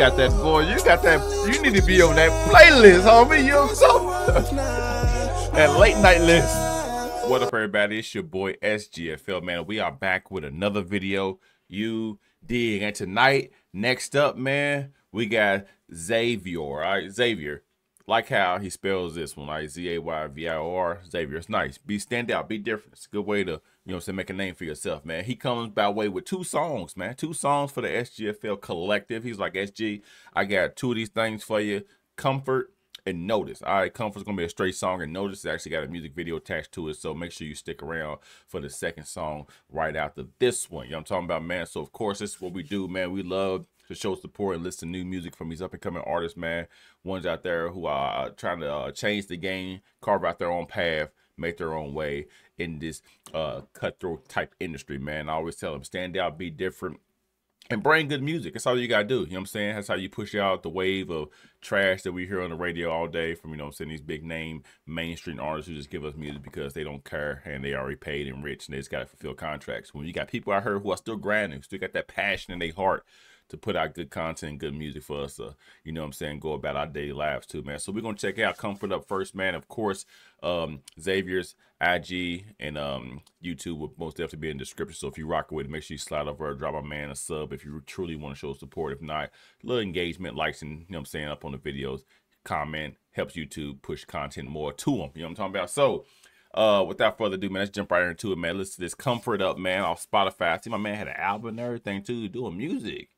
got that boy. You got that. You need to be on that playlist, homie. You know what I'm saying? That late night list. What up, everybody? It's your boy SGFL, man. We are back with another video. You dig? And tonight, next up, man, we got Zayvior. All right, Zayvior. Like how he spells this one, like Z-A-Y-V-I-O-R, Zayvior. It's nice. Be stand out, be different. It's a good way to, you know what I'm saying, make a name for yourself, man. He comes by way with two songs, man. Two songs for the SGFL Collective. He's like, SG, I got two of these things for you, Comfort and Notice. All right, Comfort's going to be a straight song, and Notice actually got a music video attached to it, so make sure you stick around for the second song right after this one. You know what I'm talking about, man? So, of course, this is what we do, man. We love to show support and listen to new music from these up-and-coming artists, man. Ones out there who are trying to change the game, carve out their own path, make their own way in this cutthroat type industry, man. I always tell them, stand out, be different, and bring good music. That's all you gotta do. You know what I'm saying? That's how you push out the wave of trash that we hear on the radio all day from, you know what I'm saying, these big name mainstream artists who just give us music because they don't care and they already paid and rich and they just gotta fulfill contracts. When you got people out here who are still grinding, still got that passion in their heart to put out good content, good music for us to, you know what I'm saying, go about our daily lives too, man. So we're going to check out Comfort up first, man. Of course, Zayvior's IG and YouTube will most definitely be in the description. So if you rock with it, make sure you slide over, drop a man a sub if you truly want to show support. If not, little engagement, likes, and, you know what I'm saying, up on the videos, comment, helps YouTube push content more to them. You know what I'm talking about? So without further ado, man, let's jump right into it, man. Listen to this Comfort Up, man, off Spotify. I see my man had an album and everything too, doing music.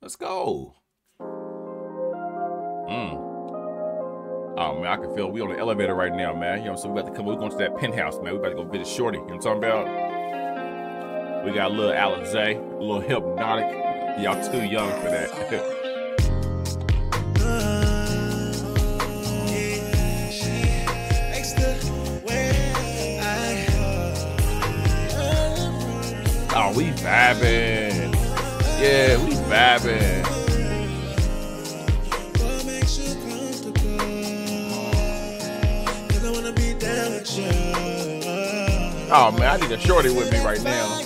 Let's go. Oh, man, I can feel we on the elevator right now, man. You know what I'm saying? We about to come, we're going to that penthouse, man. We about to go visit Shorty. You know what I'm talking about? We got a little Alex Zay, a little hypnotic. Y'all too young for that. Oh, we vibing. Yeah, we vibing. Oh man, I need a shorty with me right now.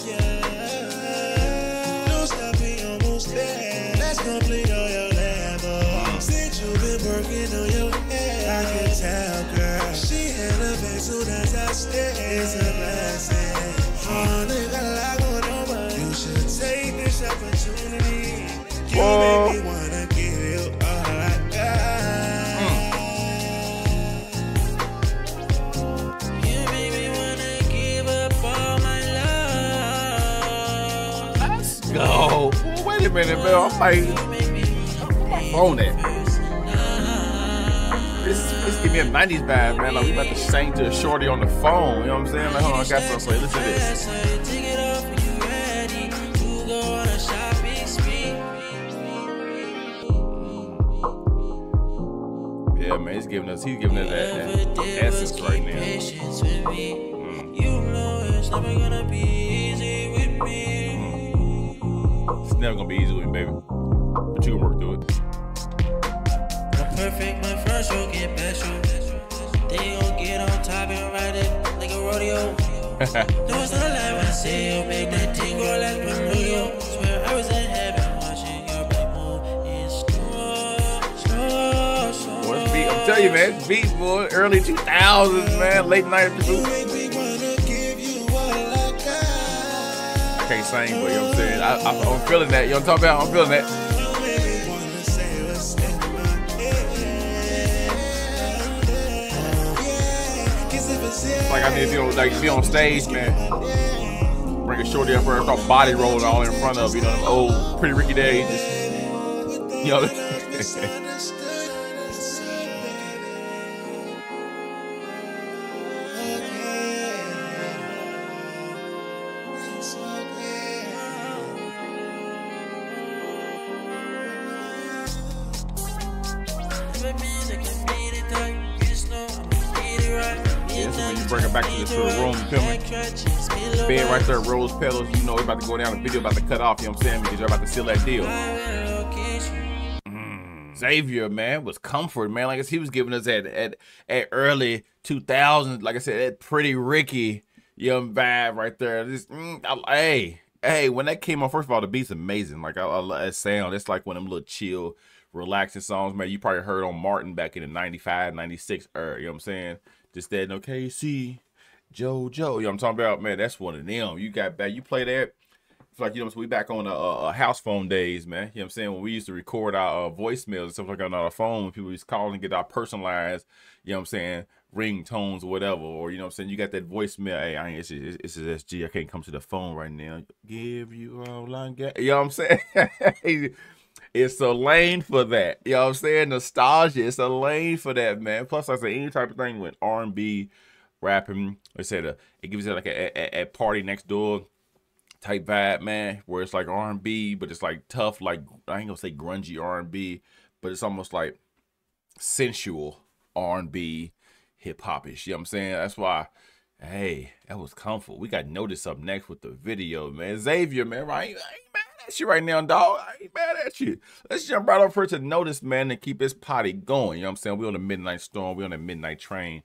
Whoa. Let's go. Wait a minute, man. I'm like, my phone at? This give me a 90s vibe, man. Like, we about to sing to a shorty on the phone. You know what I'm saying? Like, hold on, I got something. Listen to this. Yeah, man, he's giving us that essence right now. It's never gonna be easy with me, baby. But you can work through it. I'm perfect, my first will get better. They gon' get on top and ride it like a rodeo. No, it's not like when I say you'll make that thing go like my rodeo. Swear I was in heaven. Tell you, man, it's beat boy, early 2000s, man, late night. I can't sing, but you know what I'm saying? I'm feeling that. You know what I'm talking about? I'm feeling that. Like I need to be on stage, man. Bring a shorty up here, start body rolling all in front of, you know, them old Pretty Ricky days. You know. Bring her back to the room, you feel me? Bed right there, rose petals. You know, we're about to go down, the video about to cut off, you know what I'm saying? Because you're about to seal that deal. Zayvior, man, was Comfort, man. Like I said, he was giving us at early 2000s, like I said, that Pretty Ricky young vibe right there. Just, hey, Hey, when that came on, first of all, the beat's amazing. Like, I love that sound. It's like one of them little chill, relaxing songs, man. You probably heard on Martin back in the 95, 96 era. You know what I'm saying? Just that, okay, see, JoJo. You know what I'm talking about? Man, that's one of them. You got back, you play that. It's like, you know what I'm saying? We back on the house phone days, man. You know what I'm saying? When we used to record our voicemails and stuff like that on our phone, when people used to call and get our personalized, you know what I'm saying, ringtones or whatever. Or, you know what I'm saying? You got that voicemail. Hey, I ain't, it's SG. I can't come to the phone right now. Give you all I got. You know what I'm saying? It's a lane for that. You know what I'm saying? Nostalgia. It's a lane for that, man. Plus, I say any type of thing with R&B, rapping. I said it gives it like a party next door type vibe, man, where it's like R&B, but it's like tough, like I ain't gonna say grungy R&B, but it's almost like sensual R&B, hip-hop-ish, you know what I'm saying? That's why, hey, that was comfortable. We got Notice up next with the video, man. Zayvior, man, I ain't mad at you right now, dog. I ain't mad at you. Let's jump right over to Notice, man, and keep this potty going, you know what I'm saying? We on the midnight storm, we on the midnight train.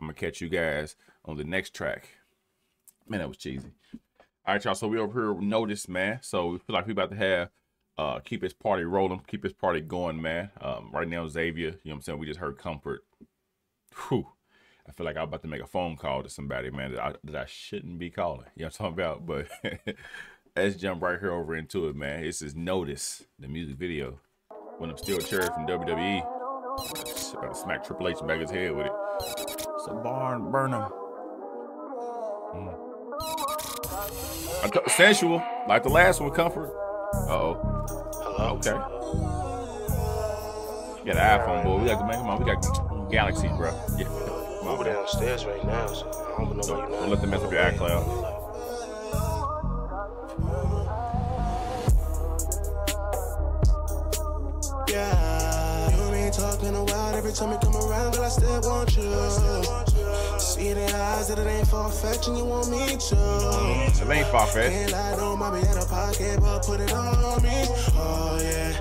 I'm gonna catch you guys on the next track. Man, that was cheesy. All right, y'all, so we over here with Notice, man. So we feel like we about to have, keep this party rolling, keep this party going, man. Right now, Zayvior, you know what I'm saying? We just heard Comfort. Whew. I feel like I'm about to make a phone call to somebody, man, that I shouldn't be calling. You know what I'm talking about? But let's jump right here over into it, man. This is Notice, the music video. When I'm still cherry from WWE. About to smack Triple H back his head with it. It's a barn burner. Sensual, like the last one, Comfort. Hello. Okay. You got an iPhone, boy. We got to make them on. We got Galaxy, bro. Yeah. Come over downstairs right now. So I don't know. Don't let them mess up your iCloud. Yeah, you ain't talking a while. Every time you come around, but I still want you. See the eyes that it ain't far-fetched and you want me to. It ain't far-fetched. And I don't mind me in a pocket, but put it on me. Oh, yeah.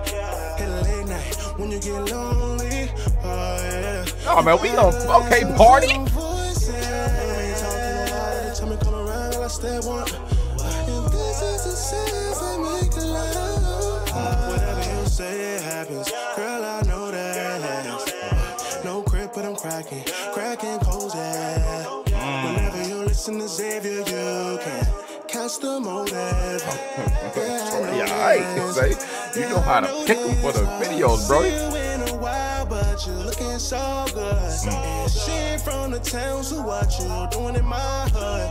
Hit a late night when you get lonely. Oh, yeah. Oh, man, we gonna, okay, party. Whatever you say, it happens. Girl, I know that. No grip, but I'm cracking. In the Zayvior, you can catch the motive. You know how to pick them for the videos, bro. But you looking so good. She from the town, so what you doing in my hood?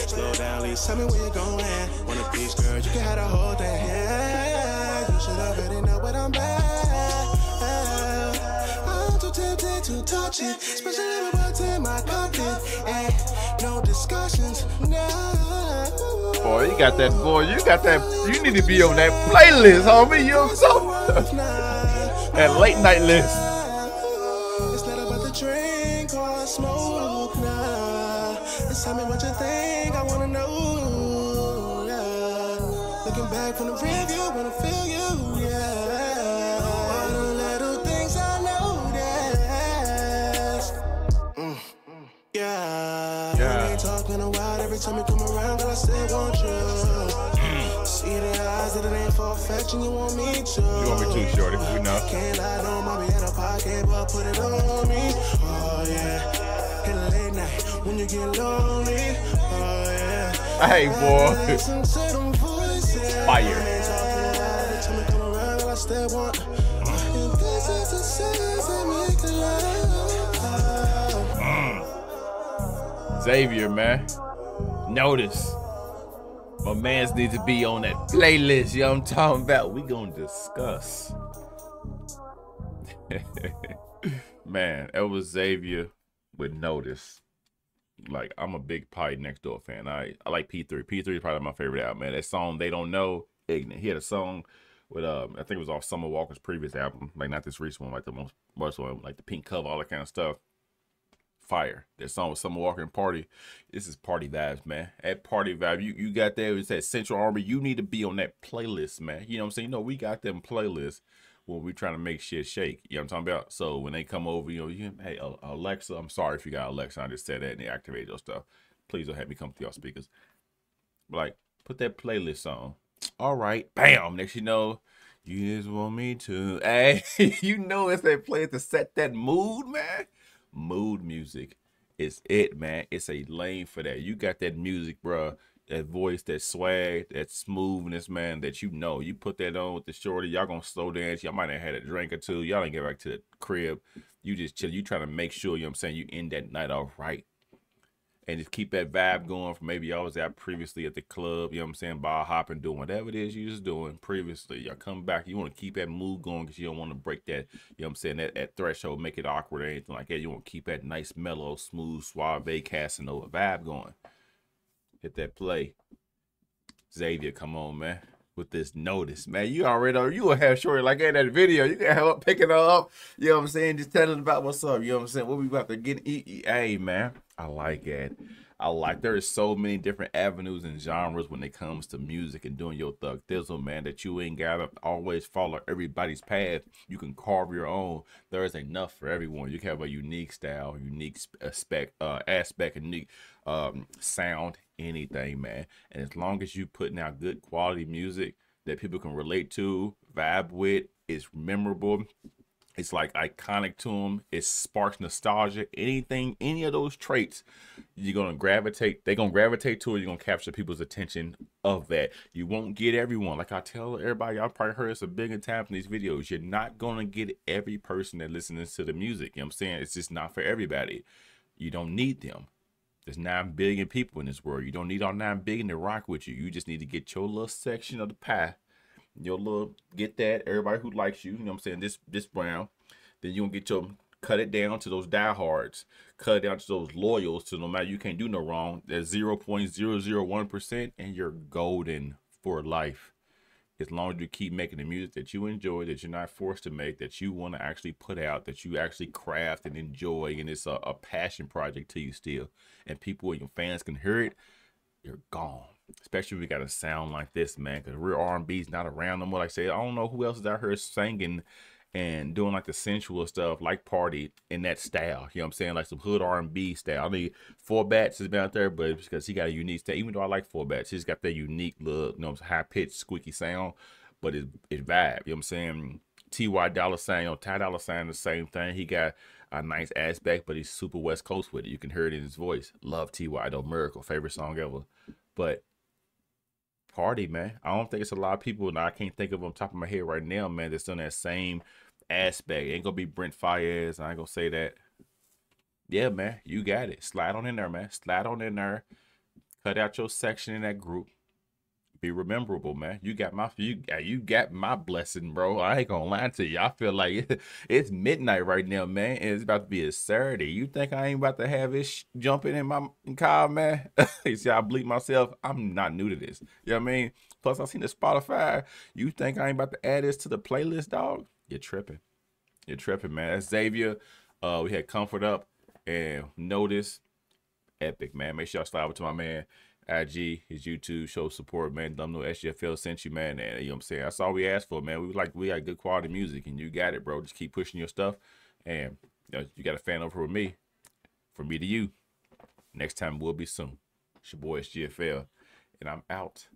Slow down, please tell me where you're going. Want a piece, girl, you can have the whole thing. Yeah, you should already know what I'm at. I'm too tempted to touch it, especially what's in my pocket. No discussions, no. Boy, you got that, boy. You got that. You need to be on that playlist, homie. You know what I'm saying? That late night list. It's not about the drink or smoke, nah. Just tell me what you think. I wanna know. Nah. Looking back from the review, wanna feel you, yeah. Tell me come around, but I still want you. See the eyes that it ain't far-fetched and you want me to. You want me to, shorty, we know. Can't lie, don't want me in a pocket, but put it on me. Oh, yeah. Hit a late night when you get lonely. Oh, yeah. Hey, boy. Fire. Tell me come around, but I still want. If this is the sense that make the love. Zayvior, man. Notice, my mans need to be on that playlist. You know what I'm talking about? We gonna discuss. Man, that was Zayvior with Notice. Like, I'm a big Party Next Door fan. I like P3. P3 is probably my favorite album, man. That song, They Don't Know, Ignorant. He had a song with, I think it was off Summer Walker's previous album. Like, not this recent one, like the most one, like the pink cover, all that kind of stuff. Fire. That song was Summer Walker and Party. This is party vibes, man. At party vibe, you got that. It's that Central Army. You need to be on that playlist, man. You know what I'm saying? You know, we got them playlists when we trying to make shit shake. You know what I'm talking about? So when they come over, you know, hey, Alexa, I'm sorry if you got Alexa. I just said that and they activated your stuff. Please don't have me come through your speakers. Like, Put that playlist on. All right. Bam. Next you know, you just want me to. Hey, you know it's that place to set that mood, man. Mood music is it, man. It's a lane for that. You got that music, bro. That voice, that swag, that smoothness, man, that you know. You put that on with the shorty, y'all gonna slow dance. Y'all might have had a drink or two. Y'all done get back to the crib. You just chill. You trying to make sure, you know what I'm saying, you end that night all right. And just keep that vibe going from maybe y'all was out previously at the club, you know what I'm saying, bar hopping, doing whatever it is you was doing previously. Y'all come back, you want to keep that mood going because you don't want to break that, you know what I'm saying, that threshold, make it awkward or anything like that. You want to keep that nice, mellow, smooth, suave, Casanova vibe going. Hit that play. Zayvior, come on, man, with this notice, man. You already know, you will have shorty like in that video. You can help picking her up, you know what I'm saying, just telling about what's up, you know what I'm saying, what we about to get, eat. Hey, man. I like it. I like, there is so many different avenues and genres when it comes to music and doing your thug thizzle, man, that you ain't gotta always follow everybody's path. You can carve your own. There is enough for everyone. You can have a unique style, unique aspect, unique sound, anything, man. And as long as you putting out good quality music that people can relate to, vibe with, it's memorable. It's like iconic to them. It sparks nostalgia. Anything, any of those traits, you're going to gravitate. They're going to gravitate to it. You're going to capture people's attention of that. You won't get everyone. Like I tell everybody, y'all probably heard us a billion times in these videos. You're not going to get every person that listens to the music. You know what I'm saying? It's just not for everybody. You don't need them. There's 9 billion people in this world. You don't need all 9 billion to rock with you. You just need to get your little section of the pie. Your little, get that, everybody who likes you, you know what I'm saying, this brown, then you're gonna get your, cut it down to those diehards, cut it down to those loyals, to no matter, you can't do no wrong, that's 0.001%, and you're golden for life. As long as you keep making the music that you enjoy, that you're not forced to make, that you want to actually put out, that you actually craft and enjoy, and it's a passion project to you still, and people and your fans can hear it, you're gone. Especially if we got a sound like this, man, because real R&B is not around no more. Like I said, I don't know who else is out here singing and doing like the sensual stuff, like Party in that style. You know what I'm saying? Like some hood R&B style. I mean, 4batz has been out there, but it's because he got a unique style. Even though I like 4batz, he's got that unique look, you know, high-pitched, squeaky sound, but it's vibe. You know what I'm saying? Ty Dolla $ign, you know, Ty Dolla $ign, the same thing. He got a nice aspect, but he's super West Coast with it. You can hear it in his voice. Love Ty, though. Miracle, favorite song ever. But Party, man, I don't think it's a lot of people, and I can't think of them on top of my head right now, man, that's on that same aspect. It ain't gonna be Brent Fires. I ain't gonna say that. Yeah, man, you got it. Slide on in there, man. Slide on in there. Cut out your section in that group. Be rememberable, man. You got my, you got my blessing, bro. I ain't gonna lie to you. I feel like it's midnight right now, man, and it's about to be a Saturday. You think I ain't about to have this jumping in my car, man? You see, I bleep myself. I'm not new to this. You know what I mean? Plus, I seen the Spotify. You think I ain't about to add this to the playlist, dog? You're tripping. You're tripping, man. That's Zayvior. We had Comfort Up and Notice. Epic, man. Make sure y'all slide over to my man. IG, his YouTube, show support, man. Thumbnal SGFL sent you, man. And you know what I'm saying? That's all we asked for, man. We like, we got good quality music, and you got it, bro. Just keep pushing your stuff, and you know, you got a fan over with me. From me to you. Next time will be soon. It's your boy SGFL, and I'm out.